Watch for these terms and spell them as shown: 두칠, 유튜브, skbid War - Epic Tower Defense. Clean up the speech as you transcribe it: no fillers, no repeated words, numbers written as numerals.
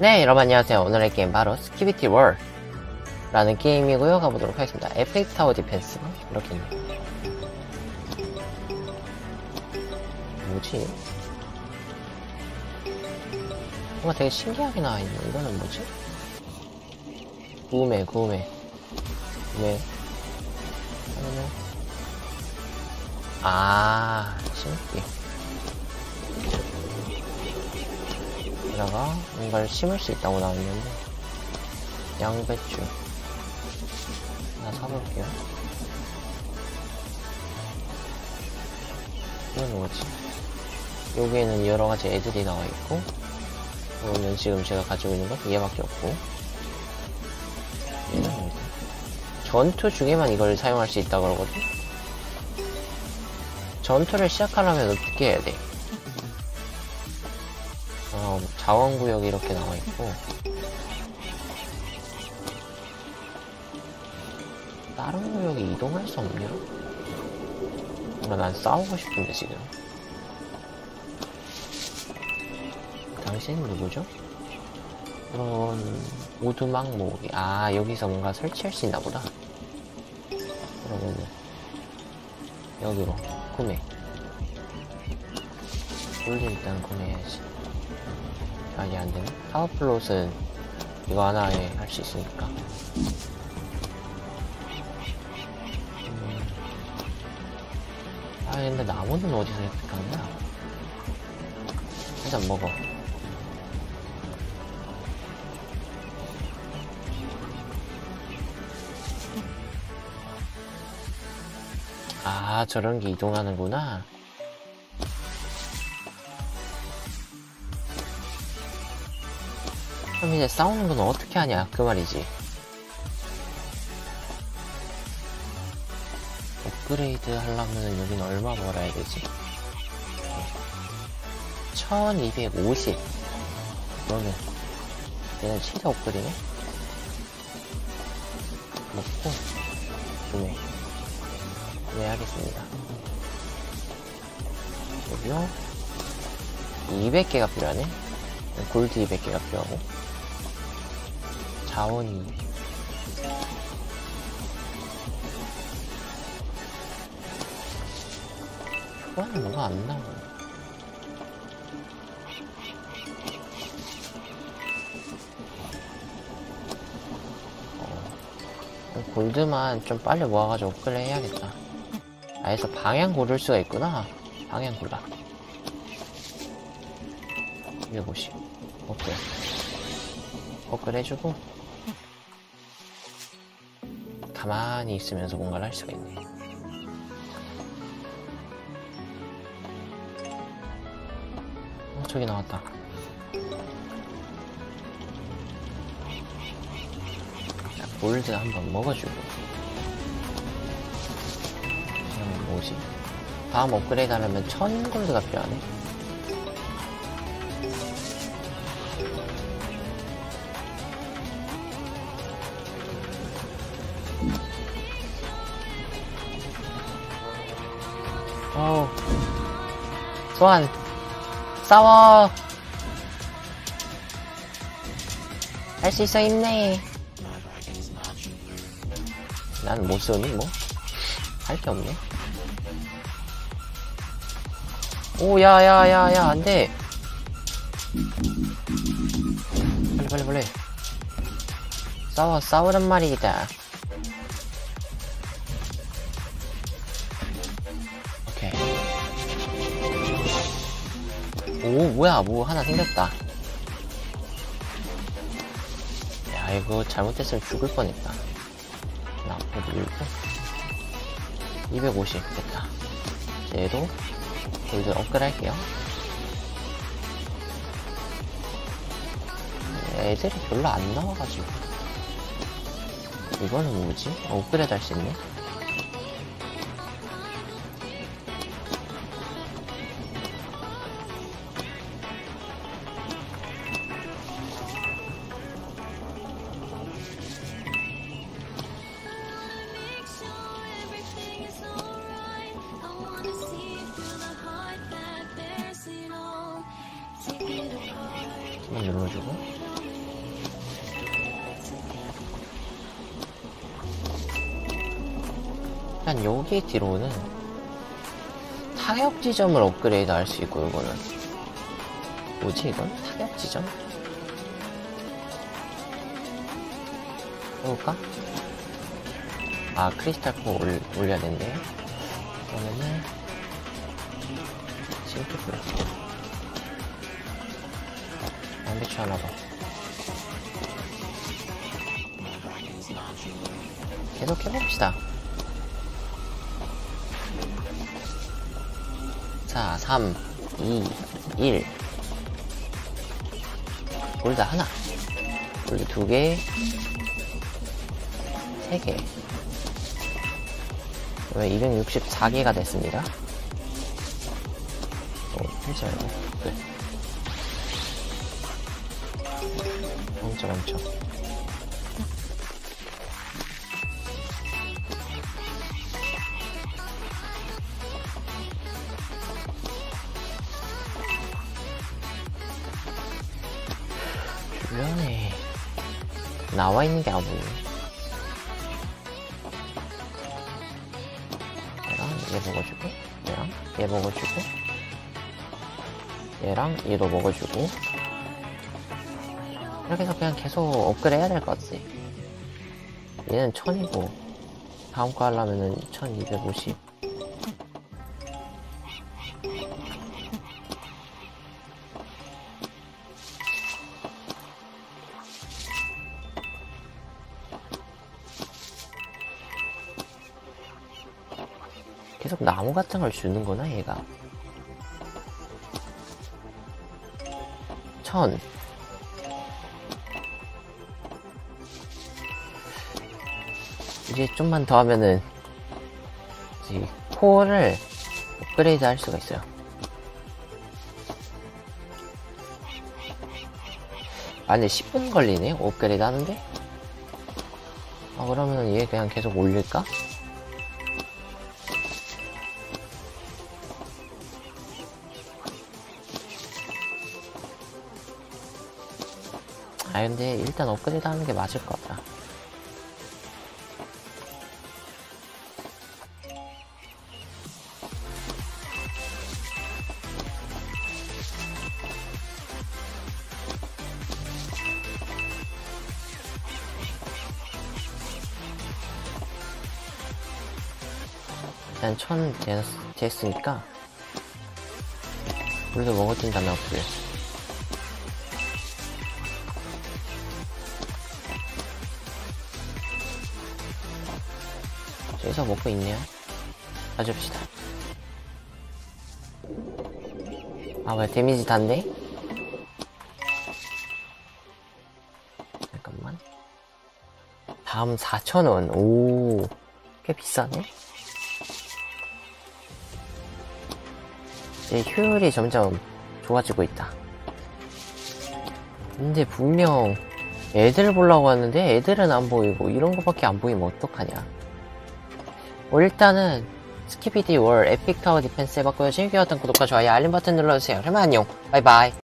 네, 여러분 안녕하세요. 오늘의 게임 바로 skbid War 라는 게임이고요. 가보도록 하겠습니다. 에픽 타워 디펜스 이렇게 있네요. 뭐지? 뭔가 되게 신기하게 나와있네. 이거는 뭐지? 구매 그러면 아 신기 여기다가 뭔가를 심을 수 있다고 나왔는데 양배추 하나 사볼게요. 이건 뭐지? 여기에는 여러가지 애들이 나와있고 이거는 지금 제가 가지고 있는 건 얘밖에 없고 얘는 뭐지? 전투 중에만 이걸 사용할 수 있다고 그러거든? 전투를 시작하려면 어떻게 해야 돼? 자원구역이 이렇게 나와있고 다른 구역에 이동할 수 없냐? 뭔가 난 싸우고 싶은데 지금 당신은 누구죠? 그런 오두막 모으기. 아 여기서 뭔가 설치할 수 있나 보다. 그러면은 여기로 구매 물리 일단 구매해야지. 아, 이게 안 되네. 파워플롯은 이거 하나에 할 수 있으니까. 아, 근데 나무는 어디서 획득하냐? 일단 먹어. 아, 저런 게 이동하는구나. 그럼 이제 싸우는 건 어떻게 하냐 그 말이지. 업그레이드 하려면 여긴 얼마 벌어야 되지? 1250. 그러면 얘는 최대 업그레이드 먹고 구매하겠습니다. 그리고 200개가 필요하네. 골드 200개가 필요하고 자원이 초반에 뭐가 안 나오네. 골드만 좀 빨리 모아가지고 업그레이드 해야겠다. 아, 여기서 방향 고를 수가 있구나. 방향 골라. 250 업그레이드 해주고 가만히 있으면서 뭔가를 할 수가 있네. 저기 나왔다. 골드 한번 먹어주고 그러면 뭐지? 다음 업그레이드 하려면 1000골드가 필요하네. 어우 소환 싸워. 할 수 있어 힘내. 난 못 쏘니 뭐? 할 게 없네. 오 야야야야 안 돼. 빨리 싸우란 말이다. 오 뭐야 뭐 하나 생겼다. 야 이거 잘못했으면 죽을 뻔했다. 나 앞으로 밀고 250 됐다. 얘도 골드 업그레이드 할게요. 애들이 별로 안 나와가지고 이거는 뭐지? 업그레이드 할 수 있네. 눌러주고 일단 여기 뒤로는 타격 지점을 업그레이드 할 수 있고, 이거는 뭐지 이건? 타격 지점? 해볼까? 아, 크리스탈 코 올려야 된대요. 그러면은 심플 플러스 양배추 하나 더. 계속 해봅시다. 자, 3, 2, 1. 골드 하나, 골드 두 개, 세 개. 왜 264개가 됐습니다. 잠시만요. 네. 엄청. 주변에 나와 있는 게 안 보이네. 얘 먹어주고, 얘랑 얘 먹어주고, 얘랑 얘도 먹어주고, 이렇게 해서 그냥 계속 업그레이드 해야 될 것 같지. 얘는 1000이고 다음 거 하려면은 1250. 계속 나무 같은 걸 주는구나, 얘가. 1000. 이제 좀만 더 하면은, 이 코어를 업그레이드 할 수가 있어요. 아, 근데 10분 걸리네, 업그레이드 하는데? 아, 그러면 얘 그냥 계속 올릴까? 아, 근데 일단 업그레이드 하는 게 맞을 것 같다. 일단 1000 됐으니까 우리도 먹어준 다음에 업그레이드. 여기서 먹고 있네요. 가줍시다. 아, 뭐야, 데미지 단데? 잠깐만. 다음 4000원. 오, 꽤 비싸네. 이제 효율이 점점 좋아지고 있다. 근데 분명 애들 보려고 하는데 애들은 안 보이고 이런 거밖에 안 보이면 어떡하냐. 일단은 skbid War, 에픽 타워 디펜스 해봤고요. 재밌게 봤던 구독과 좋아요, 알림 버튼 눌러주세요. 그러면 안녕, 바이바이.